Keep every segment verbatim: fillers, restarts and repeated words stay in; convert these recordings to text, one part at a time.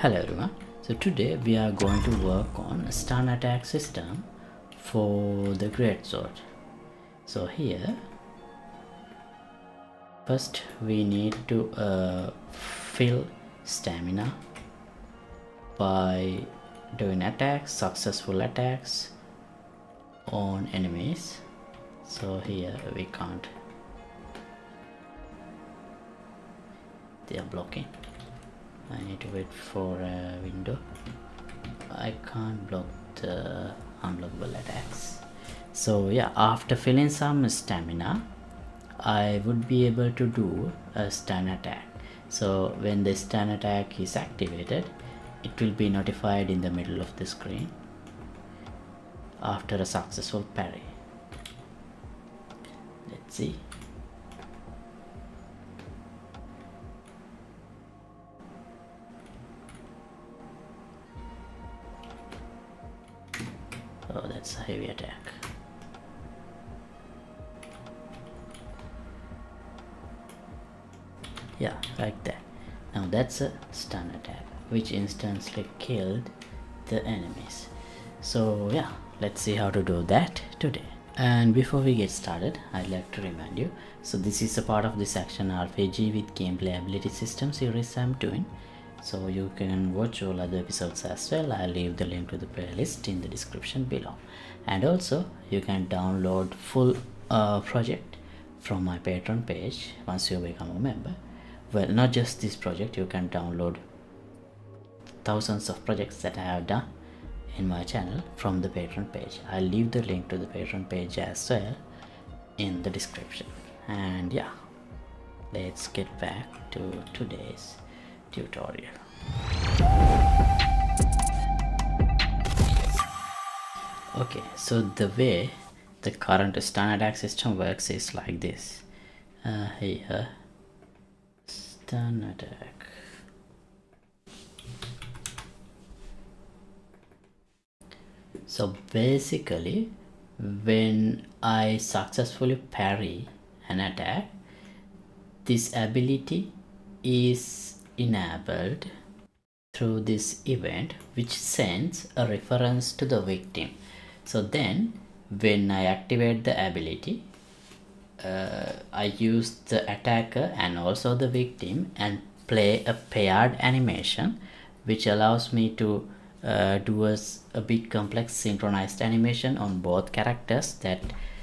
Hello everyone, so today we are going to work on stun attack system for the greatsword. So here first we need to uh, fill stamina by doing attacks, successful attacks on enemies. So here we can't, they are blocking. I need to wait for a window. I can't block the unblockable attacks. So yeah, after filling some stamina, I would be able to do a stun attack. So when the stun attack is activated, it will be notified in the middle of the screen after a successful parry. Let's see. Oh, that's a heavy attack. Yeah, like that. Now that's a stun attack, which instantly killed the enemies. So yeah, let's see how to do that today. And before we get started, I'd like to remind you, so this is a part of this Action R P G with Gameplay Ability System series I'm doing. So you can watch all other episodes as well. I'll leave the link to the playlist in the description below. And also you can download full uh, project from my Patreon page once you become a member. Well, not just this project, you can download thousands of projects that I have done in my channel from the Patreon page. I'll leave the link to the Patreon page as well in the description. And yeah, let's get back to today's tutorial. Okay, so the way the current stun attack system works is like this. Uh, here, stun attack. So basically, when I successfully parry an attack, this ability is enabled through this event, which sends a reference to the victim. So then when I activate the ability, uh, I use the attacker and also the victim and play a paired animation, which allows me to uh, do a, a big complex synchronized animation on both characters that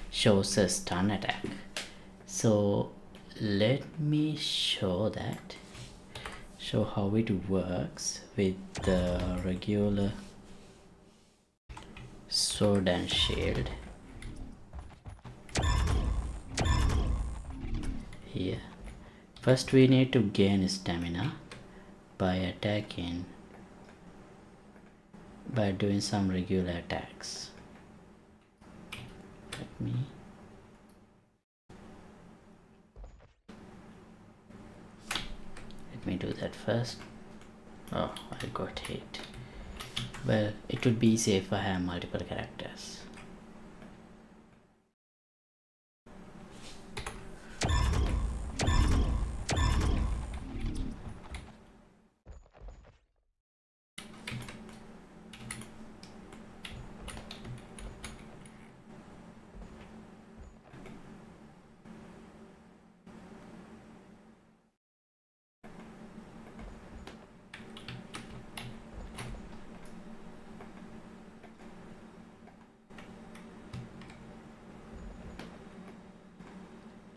shows a stun attack. So let me show that. Show how it works with the regular sword and shield. Here, first we need to gain stamina by attacking, by doing some regular attacks. Let me me do that first. Oh, I got hit. Well, it would be easy if I have multiple characters.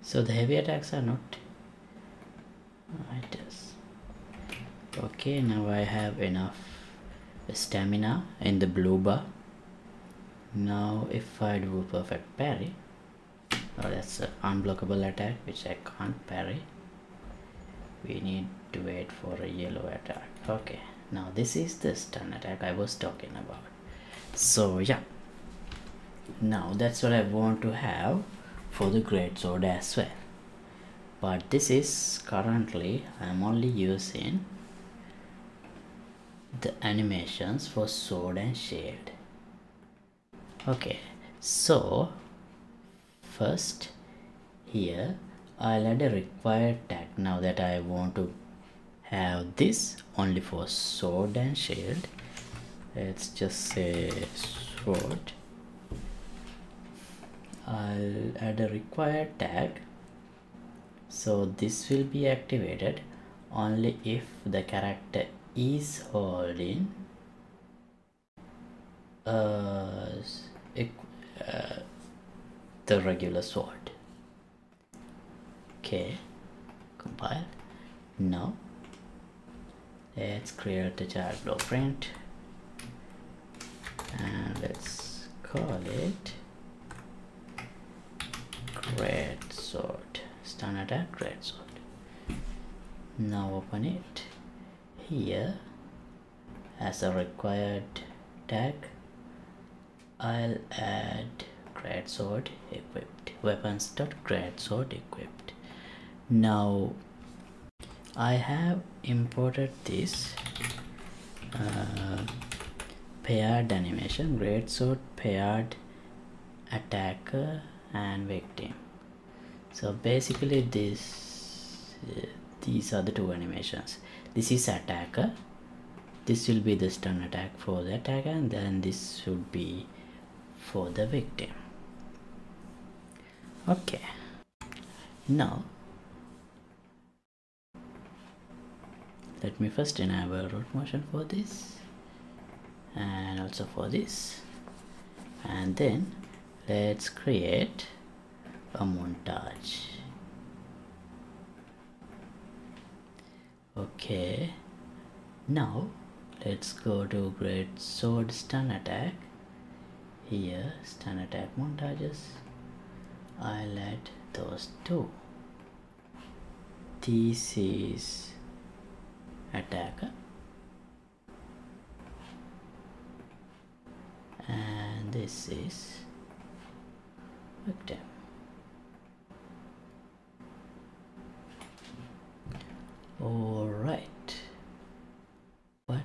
So the heavy attacks are not matters. Okay, now I have enough stamina in the blue bar. Now if I do a perfect parry, oh, that's an unblockable attack which I can't parry. We need to wait for a yellow attack. Okay, now this is the stun attack I was talking about. So yeah, now that's what I want to have for the greatsword as well, but this is currently I'm only using the animations for sword and shield. Okay, so first here I'll add a required tag now that I want to have this only for sword and shield. Let's just say sword. I'll add a required tag. So this will be activated only if the character is holding uh, uh, the regular sword. Okay, compile. Now let's create a chart blueprint and let's call it great sword, stun attack great sword. Now open it here as a required tag. I'll add great sword equipped, weapons.greatsword equipped. Now I have imported this uh, paired animation, greatsword, paired attacker and victim. So basically this uh, these are the two animations. This is attacker, this will be the stun attack for the attacker, and then this should be for the victim. Okay, now let me first enable root motion for this and also for this, and then let's create a montage. Okay, now let's go to great sword stun attack. Here stun attack montages, I'll add those two. This is attacker and this is victim. All right, what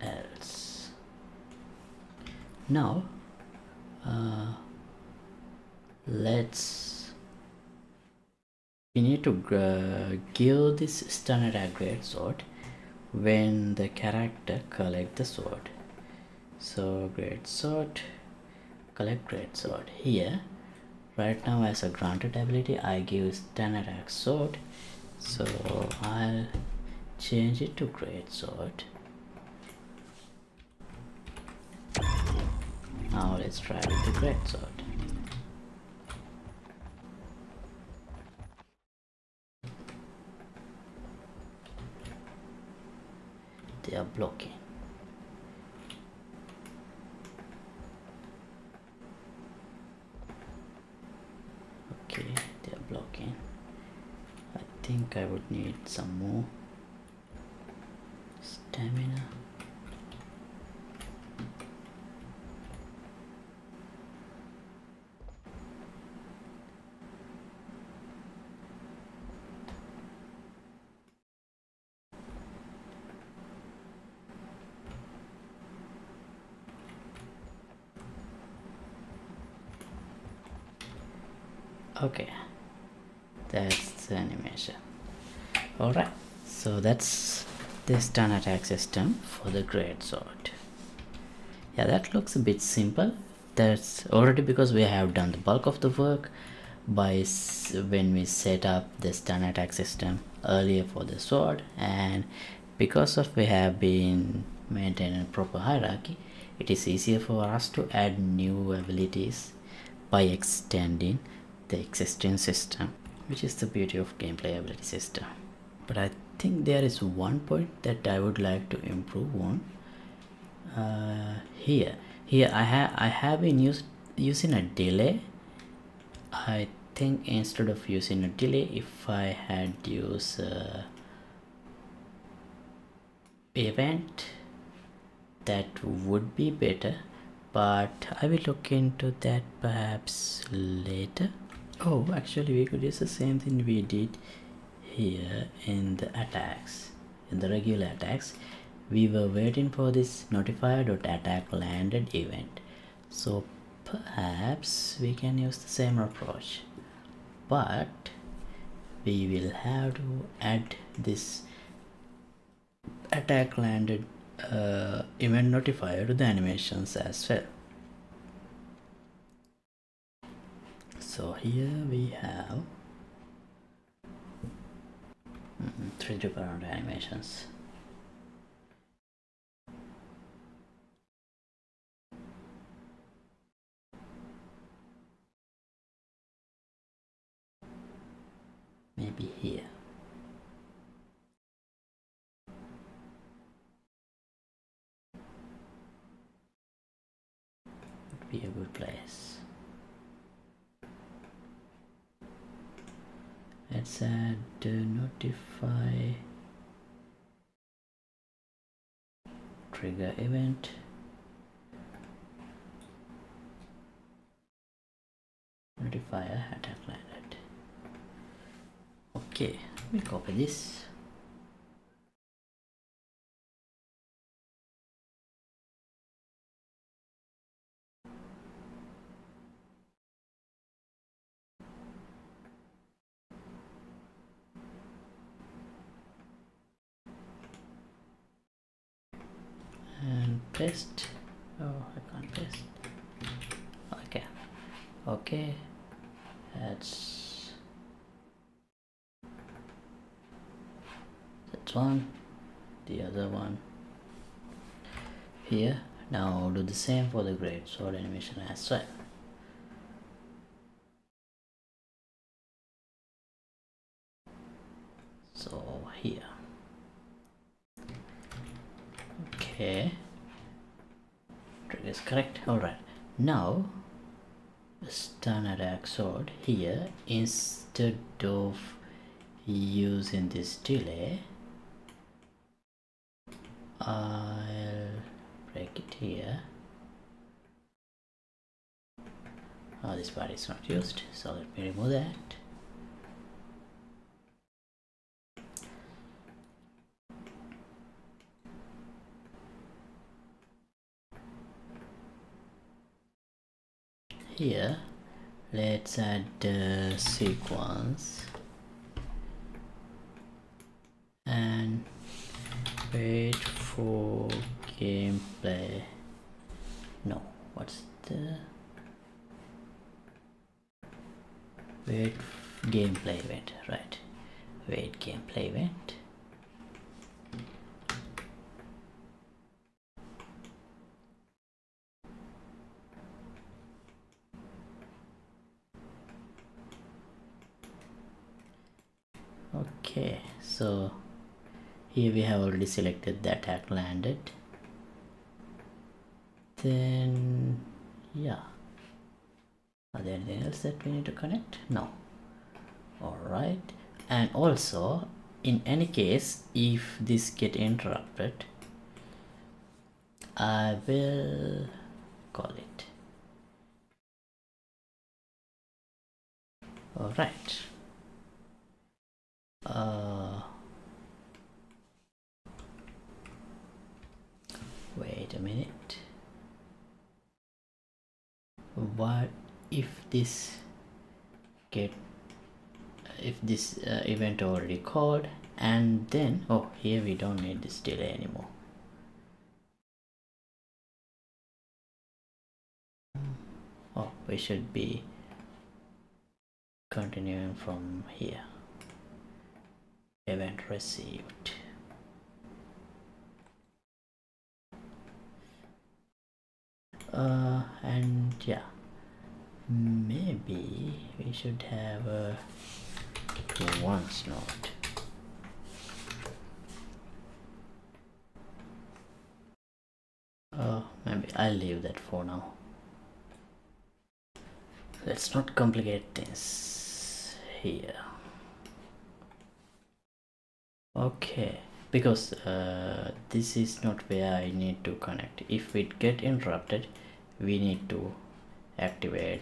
else? Now uh, let's we need to uh, give this stun attack great sword when the character collect the sword. So great sword, collect great sword. Here right now as a granted ability I give stun attack sword, so I'll change it to great sword. Now let's try with the great sword. They are blocking. Okay, they are blocking. I think I would need some more stamina. Okay, that's the animation. Alright, so that's the stun attack system for the greatsword. Yeah, that looks a bit simple. That's already because we have done the bulk of the work by when we set up the stun attack system earlier for the sword, and because of we have been maintaining proper hierarchy, it is easier for us to add new abilities by extending the existing system, which is the beauty of gameplay ability system. But I think there is one point that I would like to improve on. Uh, here here I have I have been used using a delay. I think instead of using a delay, if I had used uh, event, that would be better, but I will look into that perhaps later. Oh, actually we could use the same thing we did here in the attacks, in the regular attacks. We were waiting for this notifier.attack landed event, so perhaps we can use the same approach, but we will have to add this attack landed uh, event notified the animations as well. So here we have three different animations. Maybe here. Would be a good place. Let's add uh, notify trigger event. Notify attack landed. Okay, let me copy this. Paste. Oh, I can't paste. Okay. Okay. That's that's one. The other one here. Now do the same for the great sword animation as well. So here. Okay. Is correct. Alright, now standard attack sword here, instead of using this delay, I'll break it here. Oh, this part is not used, so let me remove that. Here, let's add the uh, sequence and wait for gameplay. No, what's the wait gameplay event? Right, wait gameplay event. Okay, so here we have already selected the attack landed. Then, yeah. Are there anything else that we need to connect? No. Alright. And also, in any case, if this gets interrupted, I will call it. Alright. Uh, wait a minute. What if this get if this uh, event already called, and then oh, here we don't need this delay anymore. Oh, we should be continuing from here. Event received. Uh, and yeah, maybe we should have a once note. Uh, maybe I'll leave that for now. Let's not complicate things here. Okay, because uh, this is not where I need to connect. If it get interrupted, we need to activate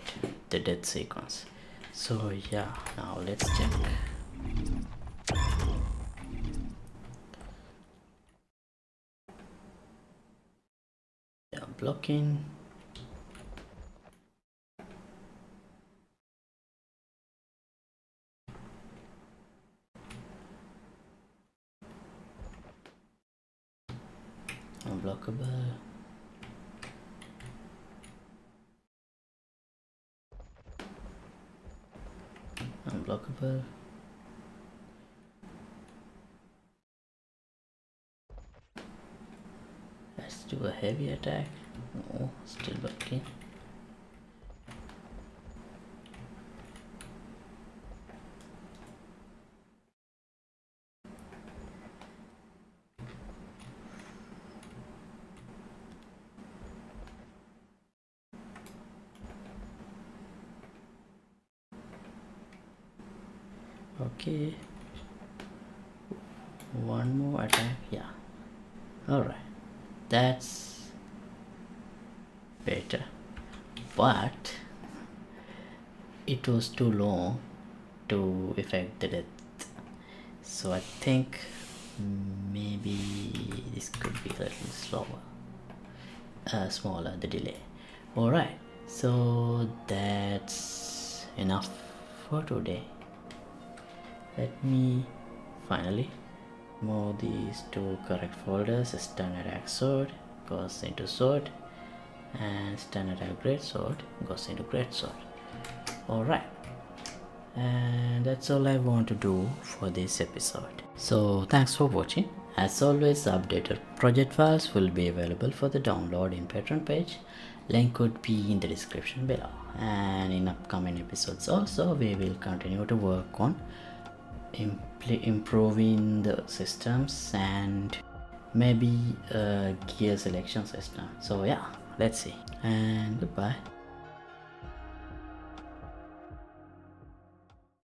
the death sequence. So yeah, now let's check. Yeah, blocking. unblockable. Unblockable. Let's do a heavy attack. No, still blocking. Okay, one more attack. Yeah, all right, that's better, but it was too long to effect the death, so I think maybe this could be a little slower, uh, smaller the delay. All right, so that's enough for today. Let me finally move these two correct folders, stun attack sword goes into sword and stun attack great sword goes into great sword. Alright, and that's all I want to do for this episode. So thanks for watching. As always, updated project files will be available for the download in Patreon page. Link could be in the description below, and in upcoming episodes also we will continue to work on improving the systems and maybe a gear selection system. So yeah, let's see, and goodbye.